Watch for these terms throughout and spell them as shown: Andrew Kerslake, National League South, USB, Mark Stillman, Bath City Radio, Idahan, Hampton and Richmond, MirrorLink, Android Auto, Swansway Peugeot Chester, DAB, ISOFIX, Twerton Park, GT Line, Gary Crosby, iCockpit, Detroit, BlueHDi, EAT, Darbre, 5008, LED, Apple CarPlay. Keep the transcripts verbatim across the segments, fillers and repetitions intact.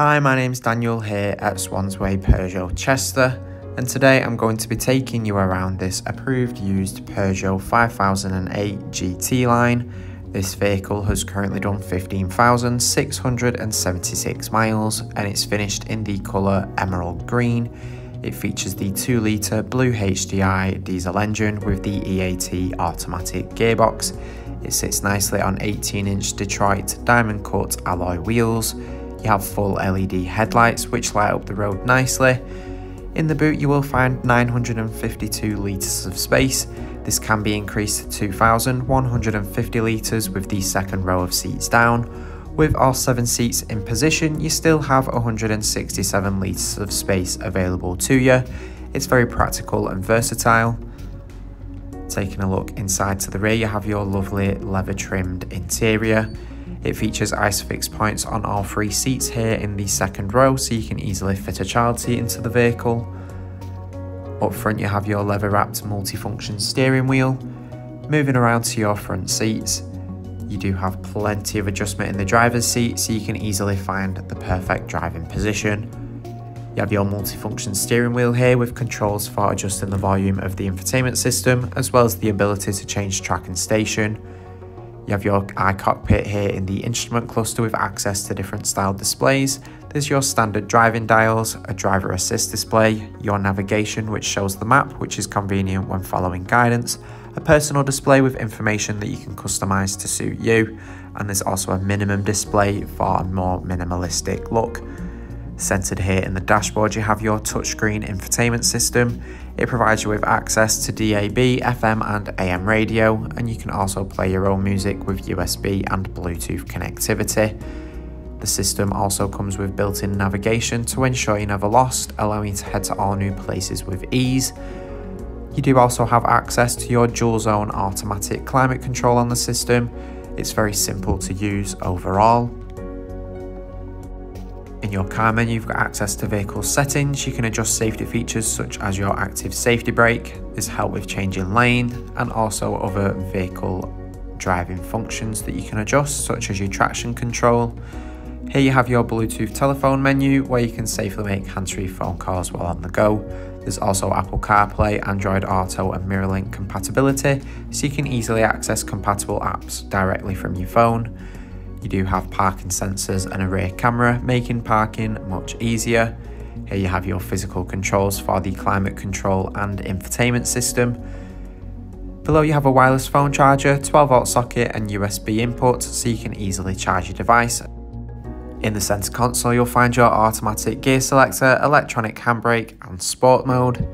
Hi, my name's Daniel here at Swansway Peugeot Chester, and today I'm going to be taking you around this approved used Peugeot five thousand eight G T Line. This vehicle has currently done fifteen thousand six hundred seventy-six miles and it's finished in the colour emerald green. It features the two litre BlueHDi diesel engine with the E A T automatic gearbox. It sits nicely on eighteen inch Detroit diamond cut alloy wheels. You have full L E D headlights which light up the road nicely. In the boot you will find nine hundred fifty-two litres of space. This can be increased to two thousand one hundred fifty litres with the second row of seats down. With all seven seats in position, you still have one hundred sixty-seven litres of space available to you. It's very practical and versatile. Taking a look inside to the rear, you have your lovely leather trimmed interior. It features ISOFIX points on all three seats here in the second row, so you can easily fit a child seat into the vehicle. Up front you have your leather wrapped multifunction steering wheel. Moving around to your front seats, you do have plenty of adjustment in the driver's seat, so you can easily find the perfect driving position. You have your multifunction steering wheel here with controls for adjusting the volume of the infotainment system, as well as the ability to change track and station. You have your iCockpit here in the instrument cluster with access to different style displays. There's your standard driving dials, a driver assist display, your navigation which shows the map, which is convenient when following guidance, a personal display with information that you can customize to suit you, and there's also a minimum display for a more minimalistic look. Centered here in the dashboard, you have your touchscreen infotainment system. It provides you with access to D A B, F M and A M radio, and you can also play your own music with U S B and Bluetooth connectivity. The system also comes with built-in navigation to ensure you're never lost, allowing you to head to all new places with ease. You do also have access to your dual zone automatic climate control on the system. It's very simple to use overall. In your car menu, you've got access to vehicle settings. You can adjust safety features such as your active safety brake, there's help with changing lane, and also other vehicle driving functions that you can adjust, such as your traction control. Here you have your Bluetooth telephone menu where you can safely make hands-free phone calls while on the go. There's also Apple CarPlay, Android Auto and MirrorLink compatibility, so you can easily access compatible apps directly from your phone. You do have parking sensors and a rear camera, making parking much easier. Here you have your physical controls for the climate control and infotainment system. Below you have a wireless phone charger, twelve volt socket and U S B input, so you can easily charge your device. In the center console you'll find your automatic gear selector, electronic handbrake and sport mode.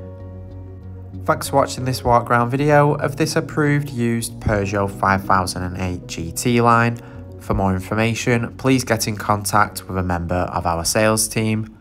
Thanks for watching this walk around video of this approved used Peugeot five thousand eight G T Line. For more information, please get in contact with a member of our sales team.